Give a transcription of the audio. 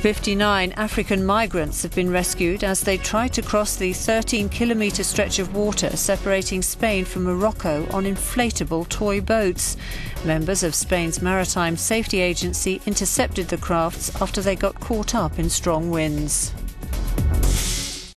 59 African migrants have been rescued as they tried to cross the 13-kilometre stretch of water separating Spain from Morocco on inflatable toy boats. Members of Spain's Maritime Safety Agency intercepted the crafts after they got caught up in strong winds.